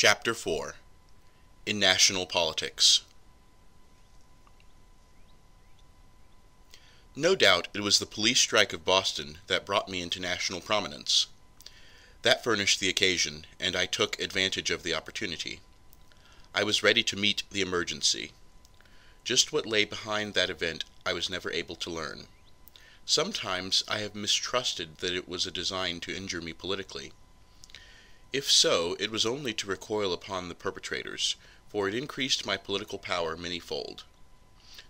Chapter 4 In National Politics. No doubt it was the police strike of Boston that brought me into national prominence. That furnished the occasion, and I took advantage of the opportunity. I was ready to meet the emergency. Just what lay behind that event I was never able to learn. Sometimes I have mistrusted that it was a design to injure me politically. If so, it was only to recoil upon the perpetrators, for it increased my political power manyfold.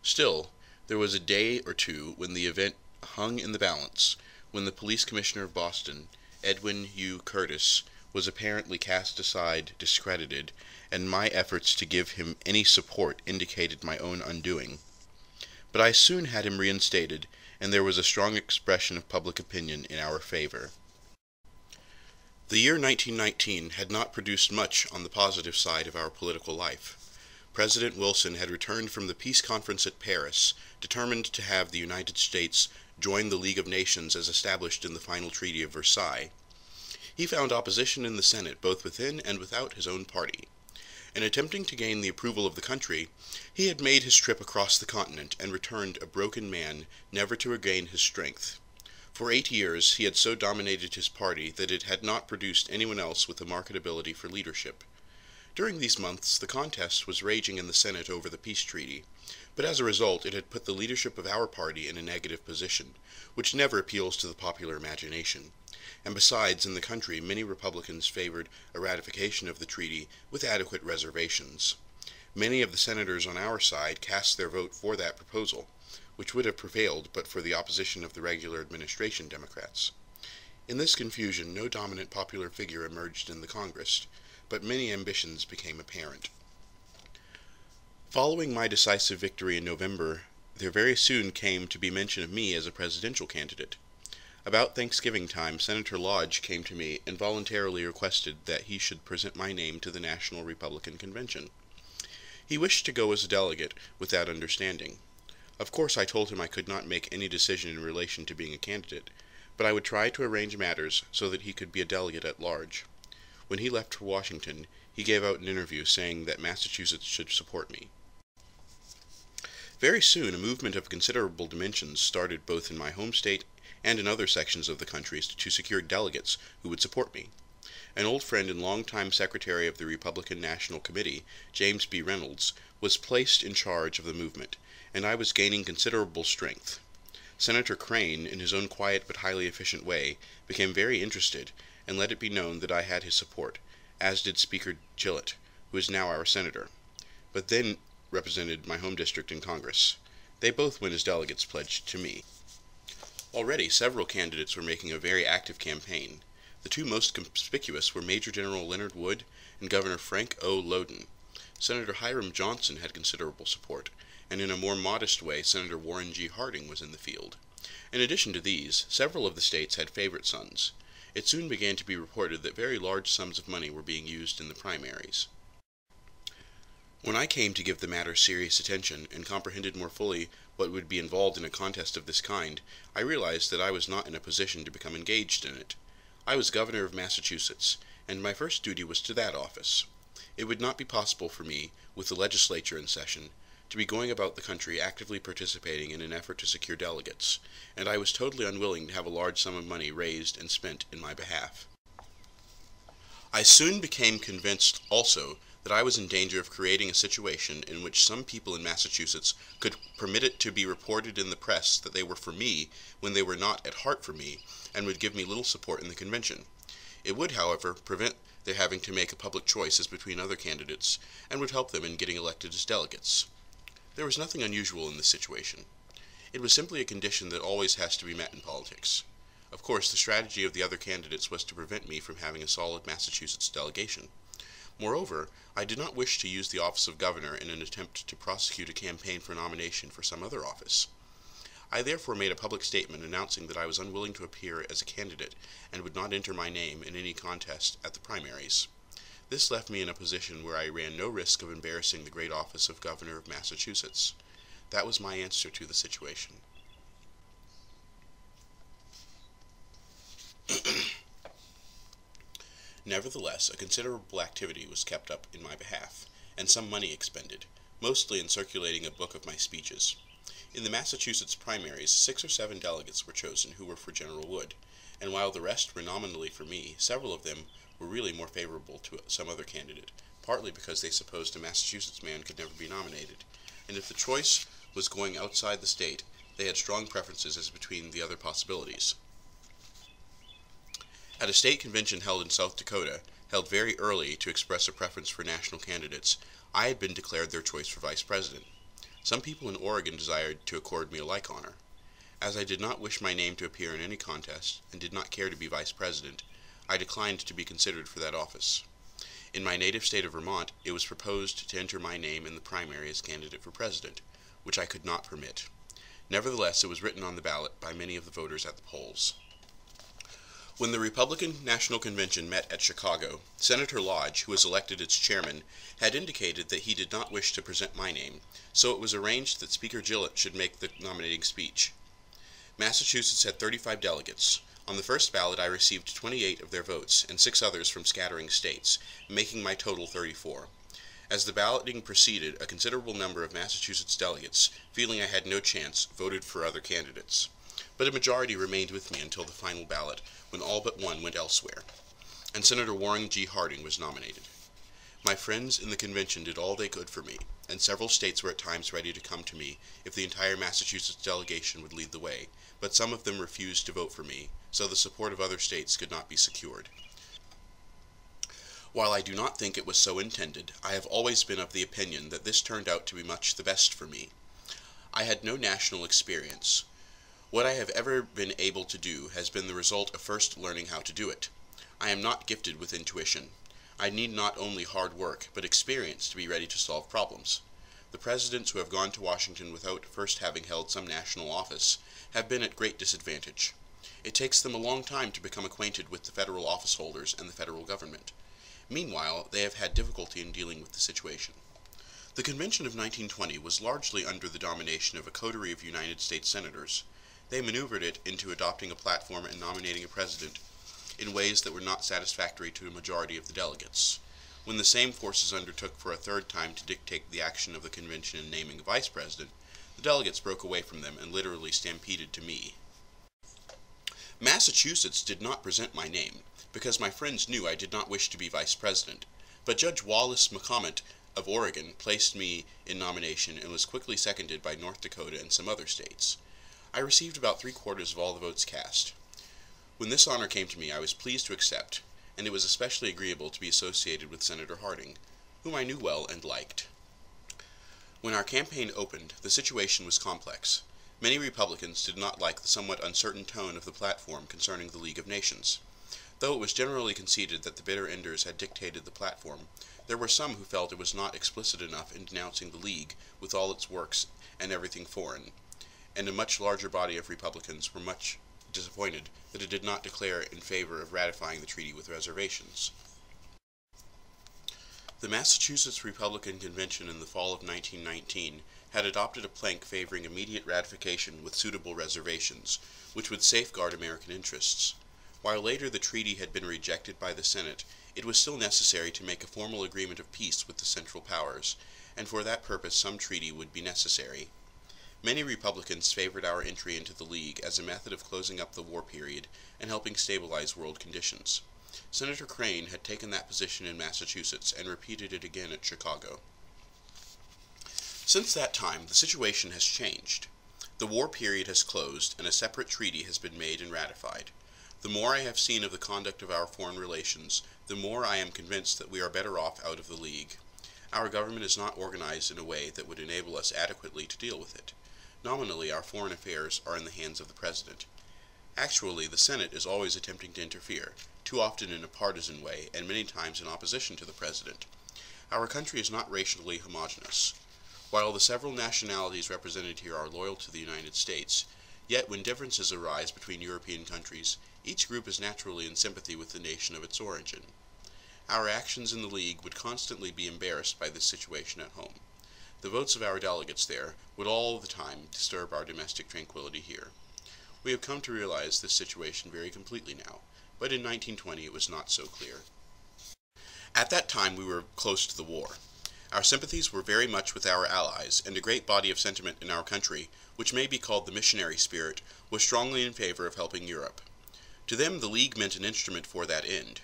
Still, there was a day or two when the event hung in the balance, when the police commissioner of Boston, Edwin U. Curtis, was apparently cast aside, discredited, and my efforts to give him any support indicated my own undoing. But I soon had him reinstated, and there was a strong expression of public opinion in our favor. The year 1919 had not produced much on the positive side of our political life. President Wilson had returned from the peace conference at Paris, determined to have the United States join the League of Nations as established in the final Treaty of Versailles. He found opposition in the Senate both within and without his own party. In attempting to gain the approval of the country, he had made his trip across the continent and returned a broken man, never to regain his strength. For 8 years he had so dominated his party that it had not produced anyone else with the marketability for leadership. During these months the contest was raging in the Senate over the peace treaty, but as a result it had put the leadership of our party in a negative position, which never appeals to the popular imagination, and besides, in the country many Republicans favored a ratification of the treaty with adequate reservations. Many of the senators on our side cast their vote for that proposal, which would have prevailed but for the opposition of the regular administration Democrats. In this confusion, no dominant popular figure emerged in the Congress, but many ambitions became apparent. Following my decisive victory in November, there very soon came to be mention of me as a presidential candidate. About Thanksgiving time, Senator Lodge came to me and voluntarily requested that he should present my name to the National Republican Convention. He wished to go as a delegate with that understanding. Of course I told him I could not make any decision in relation to being a candidate, but I would try to arrange matters so that he could be a delegate at large. When he left for Washington, he gave out an interview saying that Massachusetts should support me. Very soon a movement of considerable dimensions started both in my home state and in other sections of the country to secure delegates who would support me. An old friend and longtime secretary of the Republican National Committee, James B. Reynolds, was placed in charge of the movement, and I was gaining considerable strength. Senator Crane, in his own quiet but highly efficient way, became very interested, and let it be known that I had his support, as did Speaker Gillett, who is now our senator, but then represented my home district in Congress. They both went as delegates pledged to me. Already several candidates were making a very active campaign. The two most conspicuous were Major General Leonard Wood and Governor Frank O. Lowden. Senator Hiram Johnson had considerable support, and in a more modest way Senator Warren G. Harding was in the field. In addition to these, several of the states had favorite sons. It soon began to be reported that very large sums of money were being used in the primaries. When I came to give the matter serious attention and comprehended more fully what would be involved in a contest of this kind, I realized that I was not in a position to become engaged in it. I was Governor of Massachusetts, and my first duty was to that office. It would not be possible for me, with the legislature in session, to be going about the country actively participating in an effort to secure delegates, and I was totally unwilling to have a large sum of money raised and spent in my behalf. I soon became convinced, also, that I was in danger of creating a situation in which some people in Massachusetts could permit it to be reported in the press that they were for me when they were not at heart for me, and would give me little support in the convention. It would, however, prevent their having to make a public choice as between other candidates, and would help them in getting elected as delegates. There was nothing unusual in this situation. It was simply a condition that always has to be met in politics. Of course, the strategy of the other candidates was to prevent me from having a solid Massachusetts delegation. Moreover, I did not wish to use the office of governor in an attempt to prosecute a campaign for nomination for some other office. I therefore made a public statement announcing that I was unwilling to appear as a candidate and would not enter my name in any contest at the primaries. This left me in a position where I ran no risk of embarrassing the great office of Governor of Massachusetts. That was my answer to the situation. Nevertheless, a considerable activity was kept up in my behalf, and some money expended, mostly in circulating a book of my speeches. In the Massachusetts primaries, 6 or 7 delegates were chosen who were for General Wood, and while the rest were nominally for me, several of them were really more favorable to some other candidate, partly because they supposed a Massachusetts man could never be nominated, and if the choice was going outside the state, they had strong preferences as between the other possibilities. At a state convention held in South Dakota, held very early to express a preference for national candidates, I had been declared their choice for vice president. Some people in Oregon desired to accord me a like honor. As I did not wish my name to appear in any contest, and did not care to be vice president, I declined to be considered for that office. In my native state of Vermont, it was proposed to enter my name in the primary as candidate for president, which I could not permit. Nevertheless, it was written on the ballot by many of the voters at the polls. When the Republican National Convention met at Chicago, Senator Lodge, who was elected its chairman, had indicated that he did not wish to present my name, so it was arranged that Speaker Gillett should make the nominating speech. Massachusetts had 35 delegates. On the first ballot, I received 28 of their votes and 6 others from scattering states, making my total 34. As the balloting proceeded, a considerable number of Massachusetts delegates, feeling I had no chance, voted for other candidates. But a majority remained with me until the final ballot, when all but one went elsewhere, and Senator Warren G. Harding was nominated. My friends in the convention did all they could for me, and several states were at times ready to come to me if the entire Massachusetts delegation would lead the way, but some of them refused to vote for me, so the support of other states could not be secured. While I do not think it was so intended, I have always been of the opinion that this turned out to be much the best for me. I had no national experience. What I have ever been able to do has been the result of first learning how to do it. I am not gifted with intuition. I need not only hard work, but experience to be ready to solve problems. The presidents who have gone to Washington without first having held some national office have been at great disadvantage. It takes them a long time to become acquainted with the federal office holders and the federal government. Meanwhile, they have had difficulty in dealing with the situation. The convention of 1920 was largely under the domination of a coterie of United States senators. They maneuvered it into adopting a platform and nominating a president in ways that were not satisfactory to a majority of the delegates. When the same forces undertook for a third time to dictate the action of the convention in naming a vice president, the delegates broke away from them and literally stampeded to me. Massachusetts did not present my name, because my friends knew I did not wish to be vice president, but Judge Wallace McComet of Oregon placed me in nomination and was quickly seconded by North Dakota and some other states. I received about 3/4 of all the votes cast. When this honor came to me, I was pleased to accept, and it was especially agreeable to be associated with Senator Harding, whom I knew well and liked. When our campaign opened, the situation was complex. Many Republicans did not like the somewhat uncertain tone of the platform concerning the League of Nations. Though it was generally conceded that the bitter enders had dictated the platform, there were some who felt it was not explicit enough in denouncing the League with all its works and everything foreign, and a much larger body of Republicans were much disappointed that it did not declare in favor of ratifying the treaty with reservations. The Massachusetts Republican Convention in the fall of 1919 had adopted a plank favoring immediate ratification with suitable reservations, which would safeguard American interests. While later the treaty had been rejected by the Senate, it was still necessary to make a formal agreement of peace with the Central Powers, and for that purpose some treaty would be necessary. Many Republicans favored our entry into the League as a method of closing up the war period and helping stabilize world conditions. Senator Crane had taken that position in Massachusetts and repeated it again at Chicago. Since that time, the situation has changed. The war period has closed, and a separate treaty has been made and ratified. The more I have seen of the conduct of our foreign relations, the more I am convinced that we are better off out of the League. Our government is not organized in a way that would enable us adequately to deal with it. Nominally, our foreign affairs are in the hands of the President. Actually, the Senate is always attempting to interfere, too often in a partisan way, and many times in opposition to the President. Our country is not racially homogeneous. While the several nationalities represented here are loyal to the United States, yet when differences arise between European countries, each group is naturally in sympathy with the nation of its origin. Our actions in the League would constantly be embarrassed by this situation at home. The votes of our delegates there would all the time disturb our domestic tranquility here. We have come to realize this situation very completely now, but in 1920 it was not so clear. At that time, we were close to the war. Our sympathies were very much with our allies, and a great body of sentiment in our country, which may be called the missionary spirit, was strongly in favor of helping Europe. To them, the League meant an instrument for that end.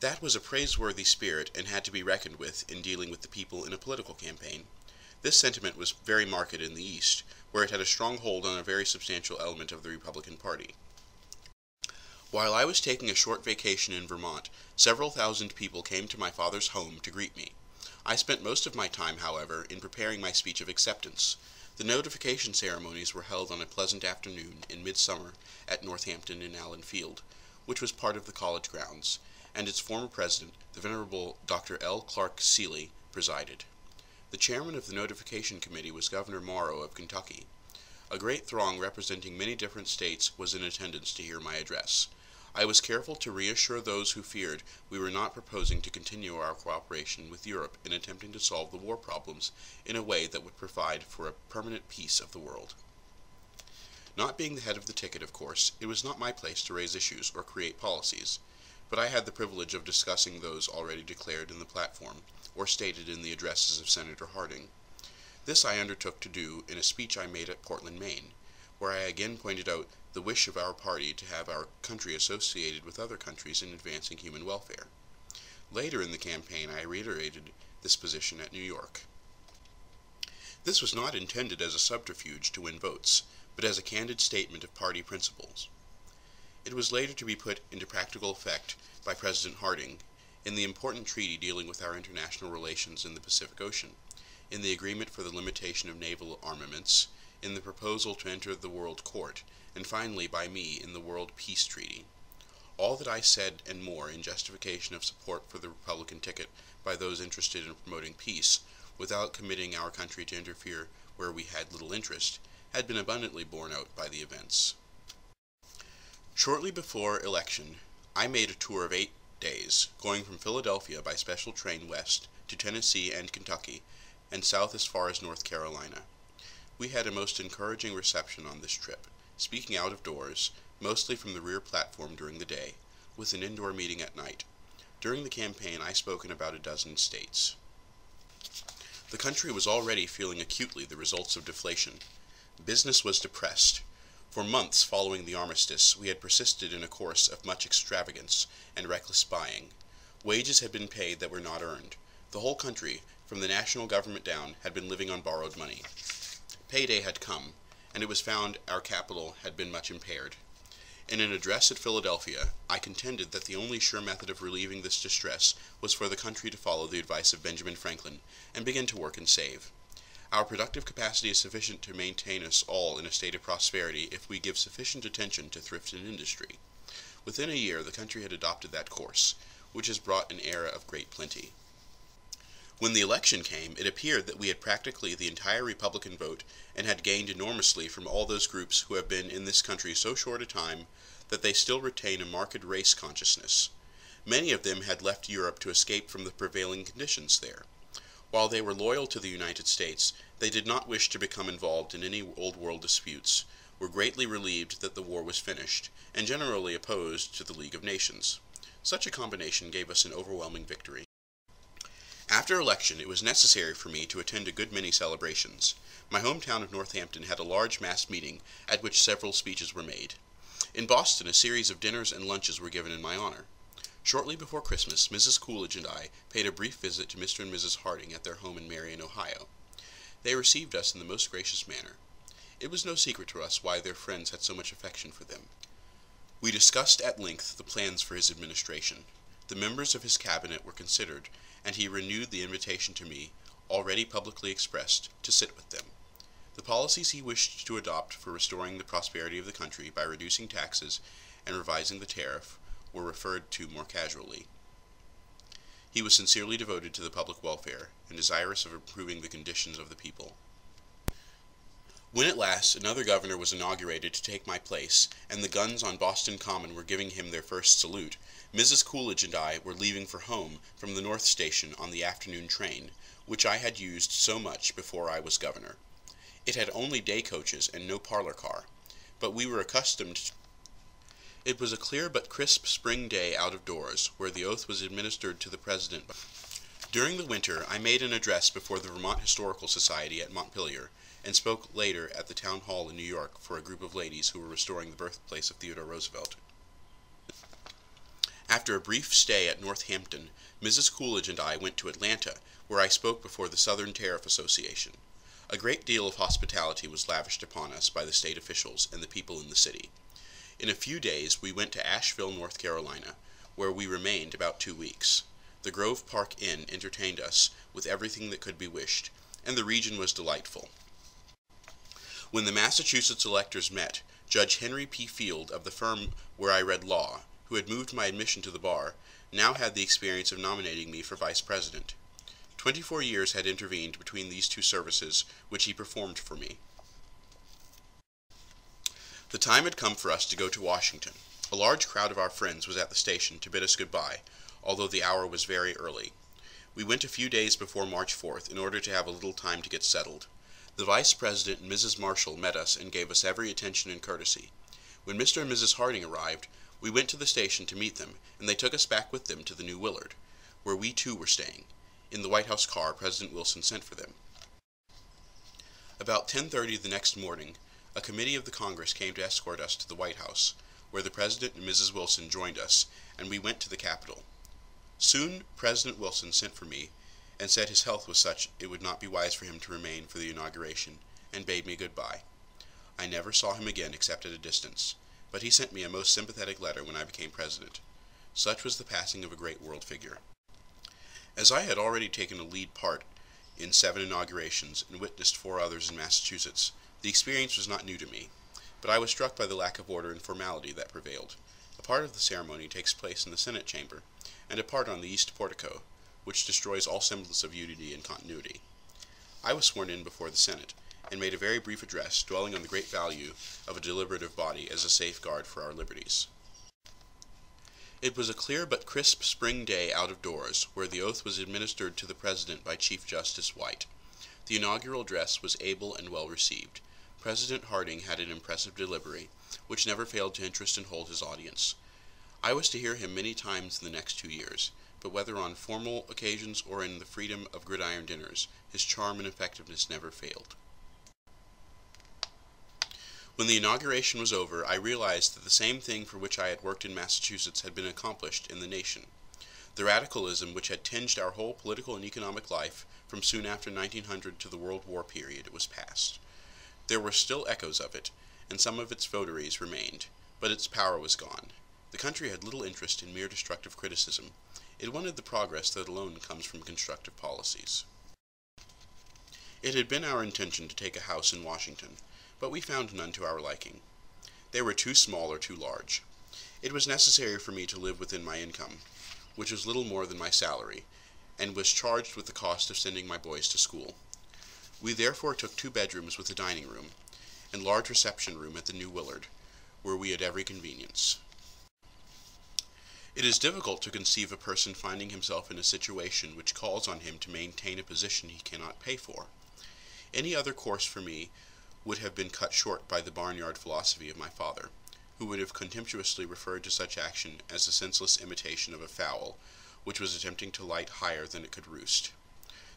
That was a praiseworthy spirit and had to be reckoned with in dealing with the people in a political campaign. This sentiment was very marked in the East, where it had a strong hold on a very substantial element of the Republican Party. While I was taking a short vacation in Vermont, several thousand people came to my father's home to greet me. I spent most of my time, however, in preparing my speech of acceptance. The notification ceremonies were held on a pleasant afternoon in midsummer at Northampton in Allen Field, which was part of the college grounds, and its former president, the Venerable Dr. L. Clark Seeley, presided. The chairman of the notification committee was Governor Morrow of Kentucky. A great throng representing many different states was in attendance to hear my address. I was careful to reassure those who feared we were not proposing to continue our cooperation with Europe in attempting to solve the war problems in a way that would provide for a permanent peace of the world. Not being the head of the ticket, of course, it was not my place to raise issues or create policies, but I had the privilege of discussing those already declared in the platform or stated in the addresses of Senator Harding. This I undertook to do in a speech I made at Portland, Maine, where I again pointed out the wish of our party to have our country associated with other countries in advancing human welfare. Later in the campaign, I reiterated this position at New York. This was not intended as a subterfuge to win votes, but as a candid statement of party principles. It was later to be put into practical effect by President Harding in the important treaty dealing with our international relations in the Pacific Ocean, in the agreement for the limitation of naval armaments, in the proposal to enter the World Court, and finally by me in the World Peace Treaty. All that I said and more in justification of support for the Republican ticket by those interested in promoting peace, without committing our country to interfere where we had little interest, had been abundantly borne out by the events. Shortly before election, I made a tour of 8 days, going from Philadelphia by special train west to Tennessee and Kentucky, and south as far as North Carolina. We had a most encouraging reception on this trip, speaking out of doors, mostly from the rear platform during the day, with an indoor meeting at night. During the campaign, I spoke in about a dozen states. The country was already feeling acutely the results of deflation. Business was depressed. For months following the armistice, we had persisted in a course of much extravagance and reckless buying. Wages had been paid that were not earned. The whole country, from the national government down, had been living on borrowed money. Payday had come, and it was found our capital had been much impaired. In an address at Philadelphia, I contended that the only sure method of relieving this distress was for the country to follow the advice of Benjamin Franklin and begin to work and save. Our productive capacity is sufficient to maintain us all in a state of prosperity if we give sufficient attention to thrift and industry. Within a year, the country had adopted that course, which has brought an era of great plenty. When the election came, it appeared that we had practically the entire Republican vote and had gained enormously from all those groups who have been in this country so short a time that they still retain a marked race consciousness. Many of them had left Europe to escape from the prevailing conditions there. While they were loyal to the United States, they did not wish to become involved in any old-world disputes, were greatly relieved that the war was finished, and generally opposed to the League of Nations. Such a combination gave us an overwhelming victory. After election, it was necessary for me to attend a good many celebrations. My hometown of Northampton had a large mass meeting at which several speeches were made. In Boston, a series of dinners and lunches were given in my honor. Shortly before Christmas, Mrs. Coolidge and I paid a brief visit to Mr. and Mrs. Harding at their home in Marion, Ohio. They received us in the most gracious manner. It was no secret to us why their friends had so much affection for them. We discussed at length the plans for his administration. The members of his cabinet were considered, and he renewed the invitation to me, already publicly expressed, to sit with them. The policies he wished to adopt for restoring the prosperity of the country by reducing taxes and revising the tariff were referred to more casually. He was sincerely devoted to the public welfare and desirous of improving the conditions of the people. When at last another governor was inaugurated to take my place, and the guns on Boston Common were giving him their first salute, Mrs. Coolidge and I were leaving for home from the North Station on the afternoon train, which I had used so much before I was governor. It had only day coaches and no parlor car, but we were accustomed It was a clear but crisp spring day out of doors, where the oath was administered to the President. During the winter, I made an address before the Vermont Historical Society at Montpelier, and spoke later at the Town Hall in New York for a group of ladies who were restoring the birthplace of Theodore Roosevelt. After a brief stay at Northampton, Mrs. Coolidge and I went to Atlanta, where I spoke before the Southern Tariff Association. A great deal of hospitality was lavished upon us by the state officials and the people in the city. In a few days, we went to Asheville, North Carolina, where we remained about 2 weeks. The Grove Park Inn entertained us with everything that could be wished, and the region was delightful. When the Massachusetts electors met, Judge Henry P. Field, of the firm where I read law, who had moved my admission to the bar, now had the experience of nominating me for Vice President. 24 years had intervened between these two services, which he performed for me. The time had come for us to go to Washington. A large crowd of our friends was at the station to bid us goodbye, although the hour was very early. We went a few days before March 4th in order to have a little time to get settled. The Vice President and Mrs. Marshall met us and gave us every attention and courtesy. When Mr. and Mrs. Harding arrived, we went to the station to meet them, and they took us back with them to the New Willard, where we too were staying. In the White House car, President Wilson sent for them. About 10:30 the next morning, a committee of the Congress came to escort us to the White House, where the President and Mrs. Wilson joined us, and we went to the Capitol. Soon President Wilson sent for me, and said his health was such it would not be wise for him to remain for the inauguration, and bade me goodbye. I never saw him again except at a distance, but he sent me a most sympathetic letter when I became President. Such was the passing of a great world figure. As I had already taken a lead part in 7 inaugurations and witnessed 4 others in Massachusetts, the experience was not new to me, but I was struck by the lack of order and formality that prevailed. A part of the ceremony takes place in the Senate chamber, and a part on the east portico, which destroys all semblance of unity and continuity. I was sworn in before the Senate, and made a very brief address dwelling on the great value of a deliberative body as a safeguard for our liberties. It was a clear but crisp spring day out of doors, where the oath was administered to the President by Chief Justice White. The inaugural address was able and well received. President Harding had an impressive delivery, which never failed to interest and hold his audience. I was to hear him many times in the next 2 years, but whether on formal occasions or in the freedom of gridiron dinners, his charm and effectiveness never failed. When the inauguration was over, I realized that the same thing for which I had worked in Massachusetts had been accomplished in the nation. The radicalism which had tinged our whole political and economic life from soon after 1900 to the World War period was past. There were still echoes of it, and some of its votaries remained, but its power was gone. The country had little interest in mere destructive criticism. It wanted the progress that alone comes from constructive policies. It had been our intention to take a house in Washington, but we found none to our liking. They were too small or too large. It was necessary for me to live within my income, which was little more than my salary, and was charged with the cost of sending my boys to school. We therefore took 2 bedrooms with a dining room and large reception room at the New Willard, where we had every convenience. It is difficult to conceive a person finding himself in a situation which calls on him to maintain a position he cannot pay for. Any other course for me would have been cut short by the barnyard philosophy of my father, who would have contemptuously referred to such action as a senseless imitation of a fowl which was attempting to light higher than it could roost.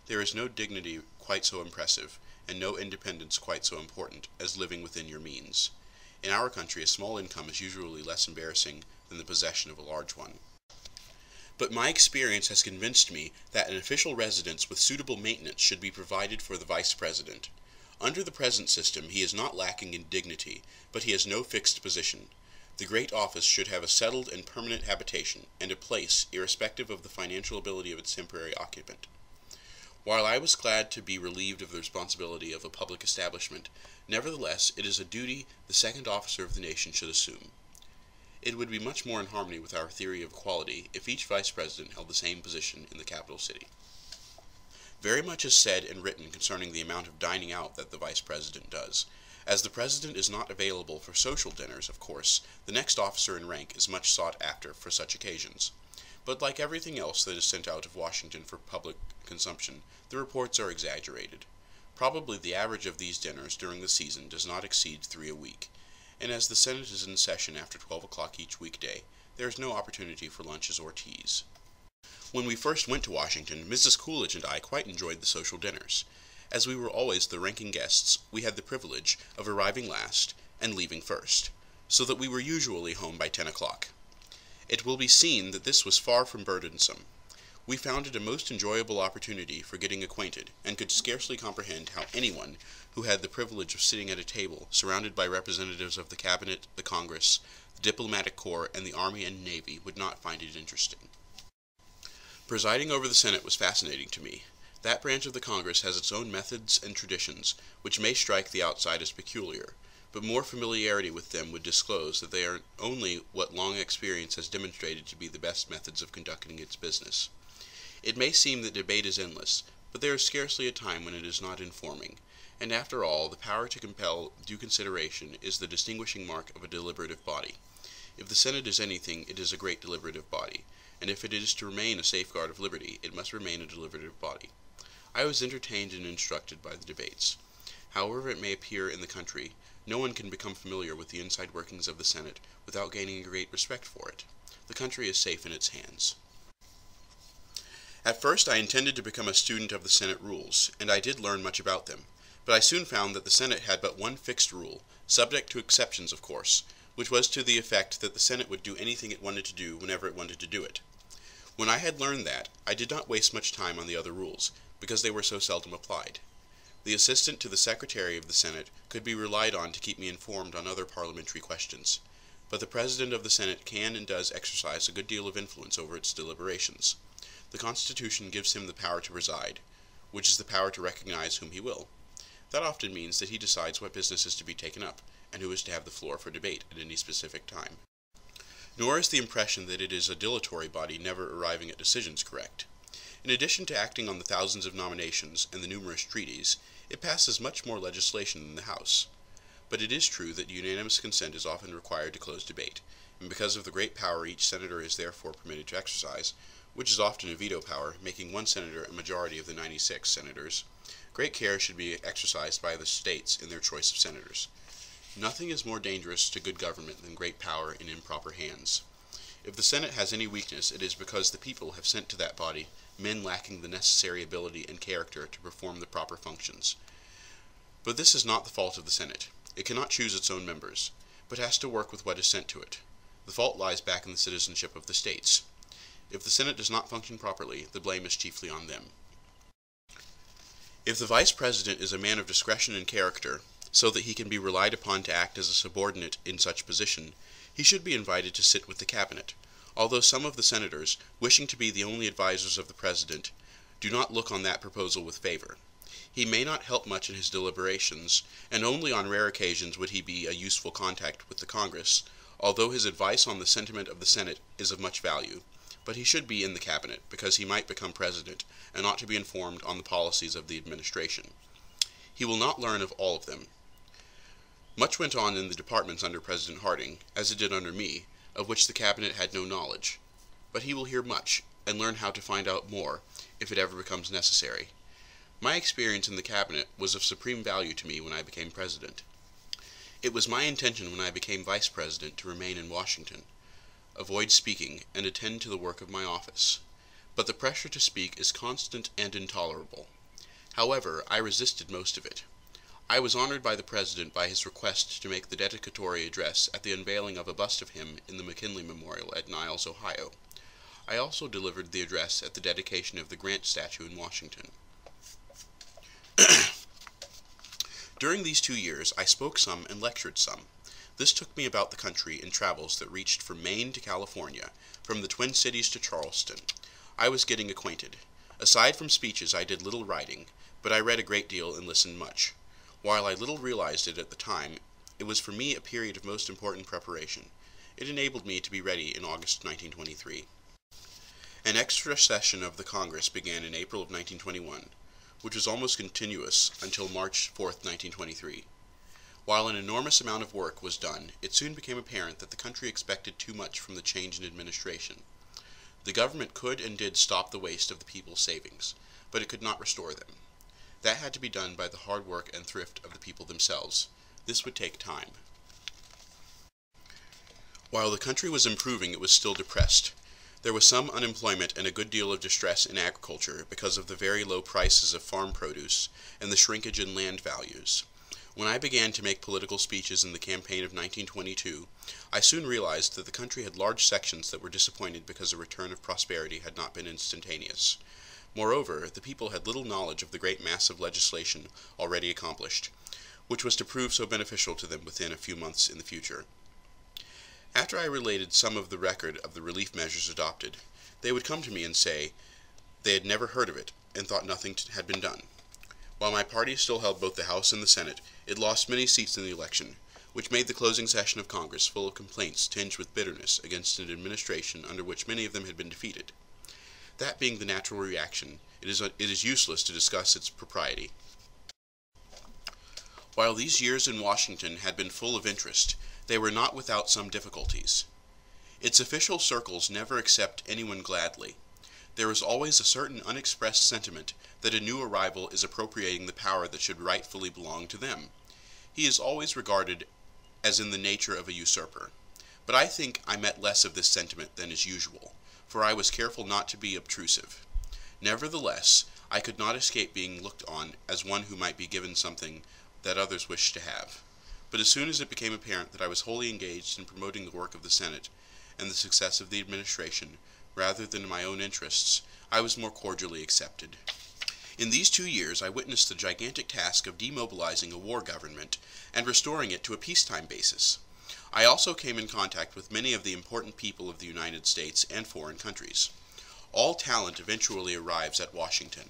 There is no dignity quite so impressive, and no independence quite so important, as living within your means. In our country, a small income is usually less embarrassing than the possession of a large one. But my experience has convinced me that an official residence with suitable maintenance should be provided for the Vice President. Under the present system, he is not lacking in dignity, but he has no fixed position. The great office should have a settled and permanent habitation, and a place, irrespective of the financial ability of its temporary occupant. While I was glad to be relieved of the responsibility of a public establishment, nevertheless it is a duty the second officer of the nation should assume. It would be much more in harmony with our theory of equality if each Vice President held the same position in the capital city. Very much is said and written concerning the amount of dining out that the Vice President does. As the President is not available for social dinners, of course, the next officer in rank is much sought after for such occasions. But like everything else that is sent out of Washington for public consumption, the reports are exaggerated. Probably the average of these dinners during the season does not exceed 3 a week, and as the Senate is in session after 12 o'clock each weekday, there is no opportunity for lunches or teas. When we first went to Washington, Mrs. Coolidge and I quite enjoyed the social dinners. As we were always the ranking guests, we had the privilege of arriving last and leaving first, so that we were usually home by 10 o'clock. It will be seen that this was far from burdensome. We found it a most enjoyable opportunity for getting acquainted, and could scarcely comprehend how anyone who had the privilege of sitting at a table surrounded by representatives of the Cabinet, the Congress, the Diplomatic Corps, and the Army and Navy would not find it interesting. Presiding over the Senate was fascinating to me. That branch of the Congress has its own methods and traditions, which may strike the outside as peculiar, but more familiarity with them would disclose that they are only what long experience has demonstrated to be the best methods of conducting its business. It may seem that debate is endless, but there is scarcely a time when it is not informing, and after all, the power to compel due consideration is the distinguishing mark of a deliberative body. If the Senate is anything, it is a great deliberative body, and if it is to remain a safeguard of liberty, it must remain a deliberative body. I was entertained and instructed by the debates. However it may appear in the country, no one can become familiar with the inside workings of the Senate without gaining a great respect for it. The country is safe in its hands. At first I intended to become a student of the Senate rules, and I did learn much about them, but I soon found that the Senate had but one fixed rule, subject to exceptions of course, which was to the effect that the Senate would do anything it wanted to do whenever it wanted to do it. When I had learned that, I did not waste much time on the other rules, because they were so seldom applied. The assistant to the Secretary of the Senate could be relied on to keep me informed on other parliamentary questions, but the President of the Senate can and does exercise a good deal of influence over its deliberations. The Constitution gives him the power to preside, which is the power to recognize whom he will. That often means that he decides what business is to be taken up, and who is to have the floor for debate at any specific time. Nor is the impression that it is a dilatory body never arriving at decisions correct. In addition to acting on the thousands of nominations and the numerous treaties, it passes much more legislation than the House. But it is true that unanimous consent is often required to close debate, and because of the great power each senator is therefore permitted to exercise, which is often a veto power, making one senator a majority of the 96 senators, great care should be exercised by the states in their choice of senators. Nothing is more dangerous to good government than great power in improper hands. If the Senate has any weakness, it is because the people have sent to that body men lacking the necessary ability and character to perform the proper functions. But this is not the fault of the Senate. It cannot choose its own members, but has to work with what is sent to it. The fault lies back in the citizenship of the states. If the Senate does not function properly, the blame is chiefly on them. If the Vice President is a man of discretion and character, so that he can be relied upon to act as a subordinate in such position, he should be invited to sit with the Cabinet, although some of the senators, wishing to be the only advisers of the President, do not look on that proposal with favor. He may not help much in his deliberations, and only on rare occasions would he be a useful contact with the Congress, although his advice on the sentiment of the Senate is of much value. But he should be in the Cabinet, because he might become President, and ought to be informed on the policies of the administration. He will not learn of all of them. Much went on in the departments under President Harding, as it did under me, of which the Cabinet had no knowledge. But he will hear much, and learn how to find out more, if it ever becomes necessary. My experience in the Cabinet was of supreme value to me when I became President. It was my intention when I became Vice President to remain in Washington, avoid speaking, and attend to the work of my office. But the pressure to speak is constant and intolerable. However, I resisted most of it. I was honored by the President by his request to make the dedicatory address at the unveiling of a bust of him in the McKinley Memorial at Niles, Ohio. I also delivered the address at the dedication of the Grant statue in Washington. During these 2 years, I spoke some and lectured some. This took me about the country in travels that reached from Maine to California, from the Twin Cities to Charleston. I was getting acquainted. Aside from speeches, I did little writing, but I read a great deal and listened much. While I little realized it at the time, it was for me a period of most important preparation. It enabled me to be ready in August 1923. An extra session of the Congress began in April of 1921, which was almost continuous until March 4, 1923. While an enormous amount of work was done, it soon became apparent that the country expected too much from the change in administration. The government could and did stop the waste of the people's savings, but it could not restore them. That had to be done by the hard work and thrift of the people themselves. This would take time. While the country was improving, it was still depressed. There was some unemployment and a good deal of distress in agriculture because of the very low prices of farm produce and the shrinkage in land values. When I began to make political speeches in the campaign of 1922, I soon realized that the country had large sections that were disappointed because a return of prosperity had not been instantaneous. Moreover, the people had little knowledge of the great mass of legislation already accomplished, which was to prove so beneficial to them within a few months in the future. After I related some of the record of the relief measures adopted, they would come to me and say they had never heard of it and thought nothing had been done. While my party still held both the House and the Senate, it lost many seats in the election, which made the closing session of Congress full of complaints tinged with bitterness against an administration under which many of them had been defeated. That being the natural reaction, it is useless to discuss its propriety. While these years in Washington had been full of interest, they were not without some difficulties. Its official circles never accept anyone gladly. There is always a certain unexpressed sentiment that a new arrival is appropriating the power that should rightfully belong to them. He is always regarded as in the nature of a usurper. But I think I met less of this sentiment than is usual, for I was careful not to be obtrusive. Nevertheless, I could not escape being looked on as one who might be given something that others wished to have. But as soon as it became apparent that I was wholly engaged in promoting the work of the Senate and the success of the administration, rather than in my own interests, I was more cordially accepted. In these 2 years, I witnessed the gigantic task of demobilizing a war government and restoring it to a peacetime basis. I also came in contact with many of the important people of the United States and foreign countries. All talent eventually arrives at Washington.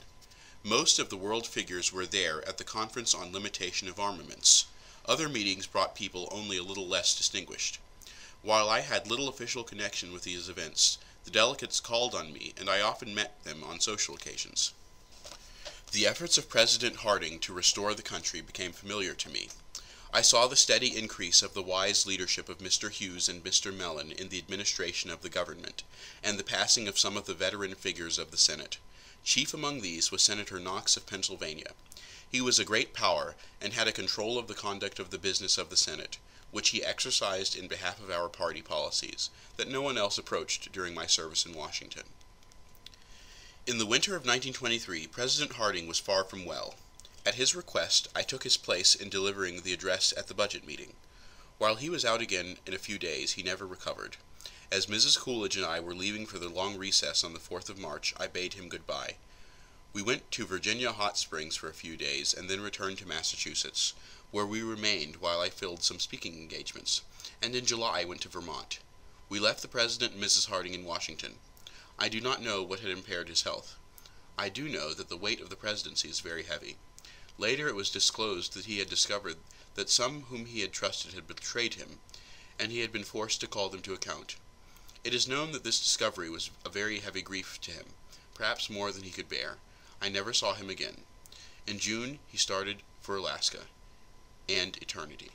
Most of the world figures were there at the Conference on Limitation of Armaments. Other meetings brought people only a little less distinguished. While I had little official connection with these events, the delegates called on me, and I often met them on social occasions. The efforts of President Harding to restore the country became familiar to me. I saw the steady increase of the wise leadership of Mr. Hughes and Mr. Mellon in the administration of the government, and the passing of some of the veteran figures of the Senate. Chief among these was Senator Knox of Pennsylvania. He was a great power, and had a control of the conduct of the business of the Senate, which he exercised in behalf of our party policies, that no one else approached during my service in Washington. In the winter of 1923, President Harding was far from well. At his request, I took his place in delivering the address at the budget meeting. While he was out again in a few days, he never recovered. As Mrs. Coolidge and I were leaving for the long recess on the 4th of March, I bade him goodbye. We went to Virginia Hot Springs for a few days, and then returned to Massachusetts, where we remained while I filled some speaking engagements, and in July went to Vermont. We left the President and Mrs. Harding in Washington. I do not know what had impaired his health. I do know that the weight of the presidency is very heavy. Later it was disclosed that he had discovered that some whom he had trusted had betrayed him, and he had been forced to call them to account. It is known that this discovery was a very heavy grief to him, perhaps more than he could bear. I never saw him again. In June, he started for Alaska and eternity.